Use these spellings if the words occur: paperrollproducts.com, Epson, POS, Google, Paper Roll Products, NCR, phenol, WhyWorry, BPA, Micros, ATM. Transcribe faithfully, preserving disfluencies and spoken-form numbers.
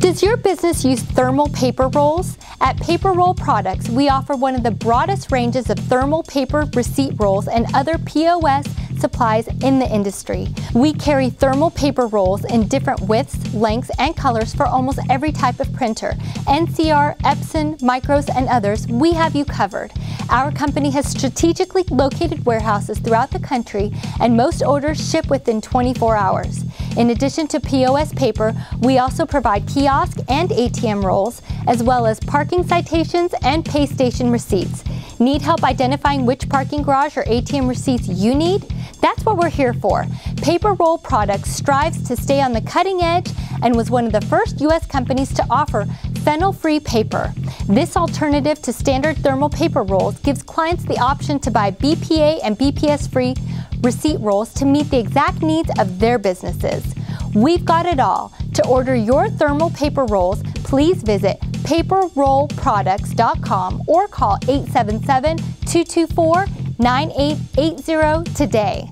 Does your business use thermal paper rolls? At Paper Roll Products, we offer one of the broadest ranges of thermal paper receipt rolls and other P O S supplies in the industry. We carry thermal paper rolls in different widths, lengths, and colors for almost every type of printer. N C R, Epson, Micros, and others, we have you covered. Our company has strategically located warehouses throughout the country, and most orders ship within twenty-four hours. In addition to P O S paper, we also provide kiosk and A T M rolls, as well as parking citations and pay station receipts. Need help identifying which parking garage or A T M receipts you need? That's what we're here for. Paper Roll Products strives to stay on the cutting edge and was one of the first U S companies to offer phenol-free paper. This alternative to standard thermal paper rolls gives clients the option to buy B P A and B P S-free receipt rolls to meet the exact needs of their businesses. We've got it all. To order your thermal paper rolls, please visit paper roll products dot com or call eight seven seven, two two four, nine eight eight zero today.